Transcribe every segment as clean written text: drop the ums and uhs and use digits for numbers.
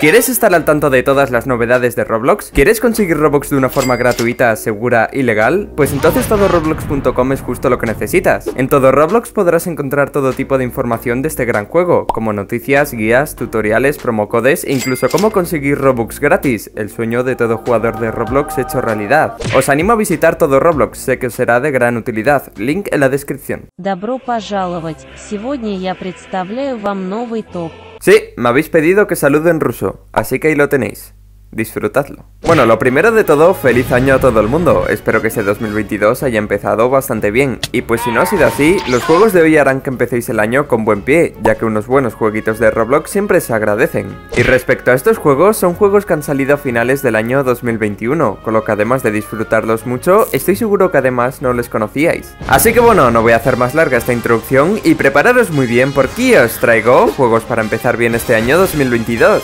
¿Quieres estar al tanto de todas las novedades de Roblox? ¿Quieres conseguir Robux de una forma gratuita, segura y legal? Pues entonces todoroblox.com es justo lo que necesitas. En Todo Roblox podrás encontrar todo tipo de información de este gran juego, como noticias, guías, tutoriales, promocodes e incluso cómo conseguir Robux gratis, el sueño de todo jugador de Roblox hecho realidad. Os animo a visitar Todo Roblox, sé que os será de gran utilidad, link en la descripción. Добро пожаловать. Сегодня я представляю вам новый топ. Sí, me habéis pedido que salude en ruso, así que ahí lo tenéis. Disfrutadlo. Bueno, lo primero de todo, feliz año a todo el mundo. Espero que este 2022 haya empezado bastante bien. Y pues si no ha sido así, los juegos de hoy harán que empecéis el año con buen pie, ya que unos buenos jueguitos de Roblox siempre se agradecen. Y respecto a estos juegos, son juegos que han salido a finales del año 2021, con lo que además de disfrutarlos mucho, estoy seguro que además no les conocíais. Así que bueno, no voy a hacer más larga esta introducción y prepararos muy bien porque os traigo juegos para empezar bien este año 2022.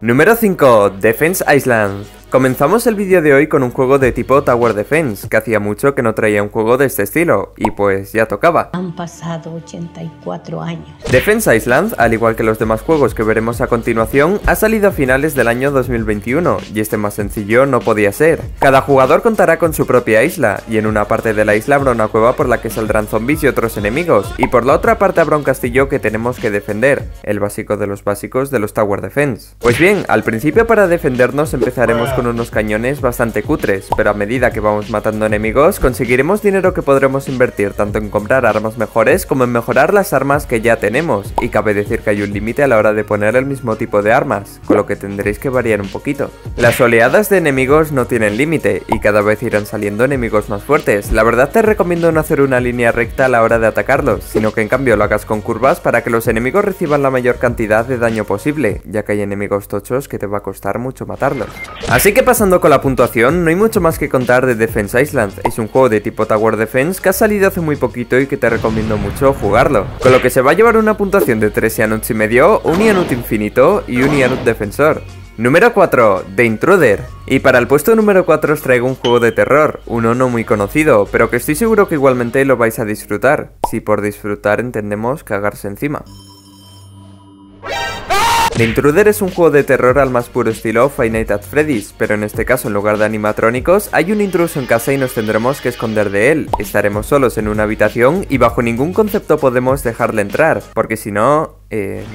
Número 5. Defense Island. Comenzamos el vídeo de hoy con un juego de tipo Tower Defense, que hacía mucho que no traía un juego de este estilo, y pues ya tocaba. Han pasado 84 años. Defense Island, al igual que los demás juegos que veremos a continuación, ha salido a finales del año 2021, y este más sencillo no podía ser. Cada jugador contará con su propia isla, y en una parte de la isla habrá una cueva por la que saldrán zombies y otros enemigos, y por la otra parte habrá un castillo que tenemos que defender, el básico de los básicos de los Tower Defense. Pues bien, al principio para defendernos empezaremos con unos cañones bastante cutres, pero a medida que vamos matando enemigos conseguiremos dinero que podremos invertir tanto en comprar armas mejores como en mejorar las armas que ya tenemos, y cabe decir que hay un límite a la hora de poner el mismo tipo de armas, con lo que tendréis que variar un poquito. Las oleadas de enemigos no tienen límite y cada vez irán saliendo enemigos más fuertes. La verdad te recomiendo no hacer una línea recta a la hora de atacarlos, sino que en cambio lo hagas con curvas para que los enemigos reciban la mayor cantidad de daño posible, ya que hay enemigos tochos que te va a costar mucho matarlos. Así que pasando con la puntuación, no hay mucho más que contar de Defense Island. Es un juego de tipo Tower Defense que ha salido hace muy poquito y que te recomiendo mucho jugarlo. Con lo que se va a llevar una puntuación de 3 Ianuts y medio, un Ianut infinito y un Ianut defensor. Número 4, The Intruder. Y para el puesto número 4 os traigo un juego de terror, uno no muy conocido, pero que estoy seguro que igualmente lo vais a disfrutar. Si por disfrutar entendemos cagarse encima. The Intruder es un juego de terror al más puro estilo Five Nights at Freddy's, pero en este caso en lugar de animatrónicos hay un intruso en casa y nos tendremos que esconder de él. Estaremos solos en una habitación y bajo ningún concepto podemos dejarle entrar, porque si no...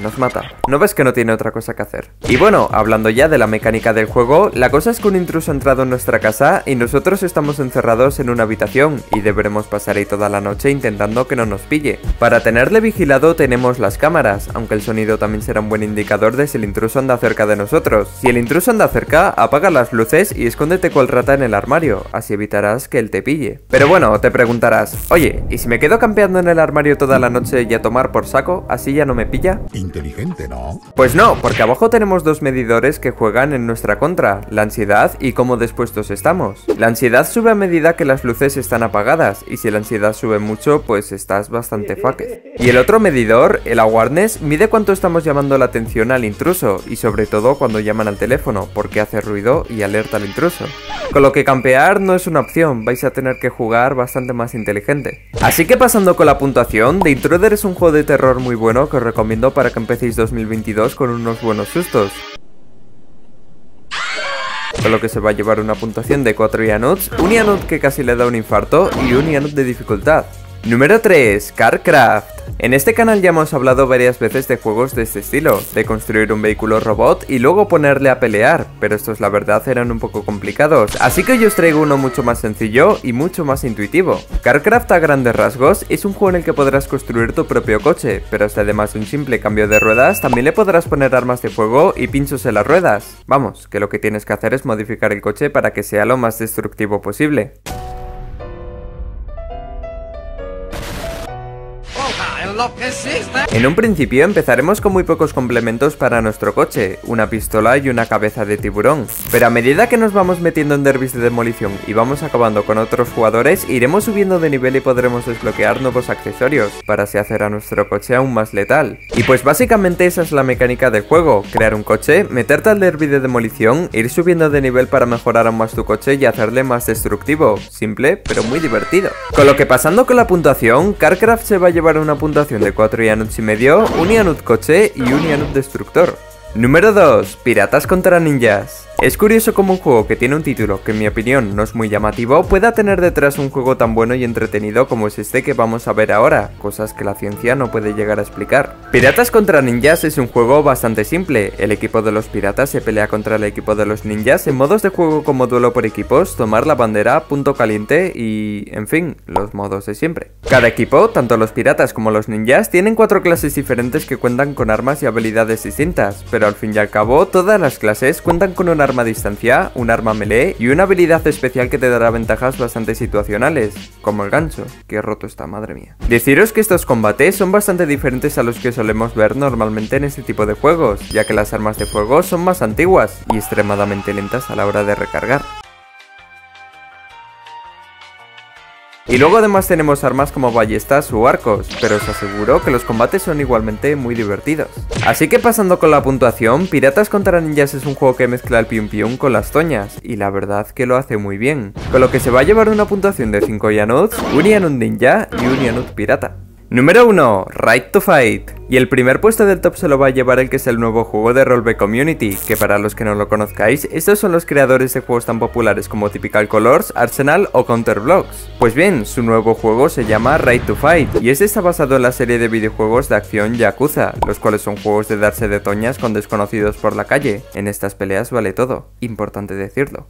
nos mata. ¿No ves que no tiene otra cosa que hacer? Y bueno, hablando ya de la mecánica del juego, la cosa es que un intruso ha entrado en nuestra casa y nosotros estamos encerrados en una habitación y deberemos pasar ahí toda la noche intentando que no nos pille. Para tenerle vigilado tenemos las cámaras, aunque el sonido también será un buen indicador de si el intruso anda cerca de nosotros. Si el intruso anda cerca, apaga las luces y escóndete cual rata en el armario, así evitarás que él te pille. Pero bueno, te preguntarás, oye, ¿y si me quedo campeando en el armario toda la noche y a tomar por saco? Así ya no me pilla. Inteligente, ¿no? Pues no, porque abajo tenemos dos medidores que juegan en nuestra contra, la ansiedad y cómo dispuestos estamos. La ansiedad sube a medida que las luces están apagadas, y si la ansiedad sube mucho, pues estás bastante fucked. Y el otro medidor, el awareness, mide cuánto estamos llamando la atención al intruso, y sobre todo cuando llaman al teléfono, porque hace ruido y alerta al intruso. Con lo que campear no es una opción, vais a tener que jugar bastante más inteligente. Así que pasando con la puntuación, The Intruder es un juego de terror muy bueno que os recomiendo para que empecéis 2022 con unos buenos sustos. Con lo que se va a llevar una puntuación de 4 Ianuts, un Ianut que casi le da un infarto y un Ianut de dificultad. Número 3, Carcraft. En este canal ya hemos hablado varias veces de juegos de este estilo, de construir un vehículo robot y luego ponerle a pelear, pero estos la verdad eran un poco complicados, así que yo os traigo uno mucho más sencillo y mucho más intuitivo. Carcraft a grandes rasgos es un juego en el que podrás construir tu propio coche, pero si además de un simple cambio de ruedas también le podrás poner armas de fuego y pinchos en las ruedas. Vamos, que lo que tienes que hacer es modificar el coche para que sea lo más destructivo posible. En un principio empezaremos con muy pocos complementos para nuestro coche, una pistola y una cabeza de tiburón, pero a medida que nos vamos metiendo en derbis de demolición y vamos acabando con otros jugadores, iremos subiendo de nivel y podremos desbloquear nuevos accesorios, para así hacer a nuestro coche aún más letal. Y pues básicamente esa es la mecánica del juego, crear un coche, meterte al derby de demolición, ir subiendo de nivel para mejorar aún más tu coche y hacerle más destructivo, simple pero muy divertido. Con lo que pasando con la puntuación, Carcraft se va a llevar una puntuación dotación de 4 Ianuts y medio, un Ianut coche y un Ianut destructor. Número 2. Piratas contra ninjas. Es curioso cómo un juego que tiene un título que en mi opinión no es muy llamativo pueda tener detrás un juego tan bueno y entretenido como es este que vamos a ver ahora, cosas que la ciencia no puede llegar a explicar. Piratas contra ninjas es un juego bastante simple. El equipo de los piratas se pelea contra el equipo de los ninjas en modos de juego como duelo por equipos, tomar la bandera, punto caliente y... en fin, los modos de siempre. Cada equipo, tanto los piratas como los ninjas, tienen 4 clases diferentes que cuentan con armas y habilidades distintas, pero al fin y al cabo, todas las clases cuentan con un arma a distancia, un arma melee y una habilidad especial que te dará ventajas bastante situacionales, como el gancho, que roto está, madre mía. Deciros que estos combates son bastante diferentes a los que solemos ver normalmente en este tipo de juegos, ya que las armas de fuego son más antiguas y extremadamente lentas a la hora de recargar. Y luego además tenemos armas como ballestas o arcos, pero os aseguro que los combates son igualmente muy divertidos. Así que pasando con la puntuación, Piratas contra ninjas es un juego que mezcla el pium pium con las toñas, y la verdad que lo hace muy bien, con lo que se va a llevar una puntuación de 5 Ianuts, un Ianut ninja y un Ianut pirata. Número 1. Right 2 Fight. Y el primer puesto del top se lo va a llevar el que es el nuevo juego de Rollback Community, que para los que no lo conozcáis, estos son los creadores de juegos tan populares como Typical Colors, Arsenal o Counter Blocks. Pues bien, su nuevo juego se llama Right 2 Fight, y este está basado en la serie de videojuegos de acción Yakuza, los cuales son juegos de darse de toñas con desconocidos por la calle. En estas peleas vale todo, importante decirlo.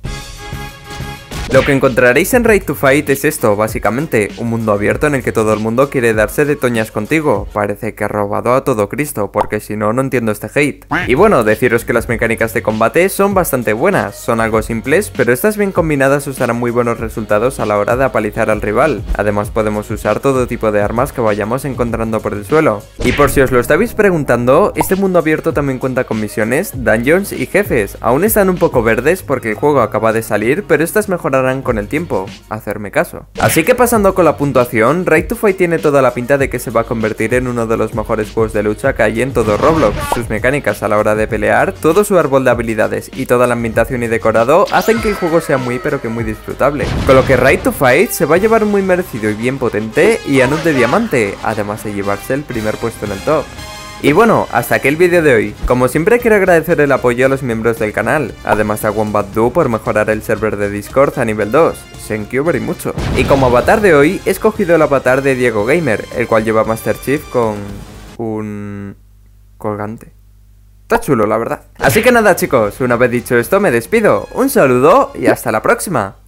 Lo que encontraréis en Right 2 Fight es esto, básicamente, un mundo abierto en el que todo el mundo quiere darse de toñas contigo. Parece que ha robado a todo Cristo, porque si no, no entiendo este hate. Y bueno, deciros que las mecánicas de combate son bastante buenas, son algo simples, pero estas bien combinadas os darán muy buenos resultados a la hora de apalizar al rival. Además podemos usar todo tipo de armas que vayamos encontrando por el suelo. Y por si os lo estabais preguntando, este mundo abierto también cuenta con misiones, dungeons y jefes. Aún están un poco verdes porque el juego acaba de salir, pero estas mejorarán con el tiempo, hacerme caso. Así que pasando con la puntuación, Right 2 Fight tiene toda la pinta de que se va a convertir en uno de los mejores juegos de lucha que hay en todo Roblox. Sus mecánicas a la hora de pelear, todo su árbol de habilidades y toda la ambientación y decorado hacen que el juego sea muy pero que muy disfrutable. Con lo que Right 2 Fight se va a llevar un muy merecido y bien potente Ianut de diamante, además de llevarse el primer puesto en el top. Y bueno, hasta aquí el vídeo de hoy. Como siempre quiero agradecer el apoyo a los miembros del canal, además a WombatDoo por mejorar el server de Discord a nivel 2. Thank you very much. Y como avatar de hoy, he escogido el avatar de Diego Gamer, el cual lleva Master Chief con un colgante. Está chulo, la verdad. Así que nada chicos, una vez dicho esto me despido. Un saludo y hasta la próxima.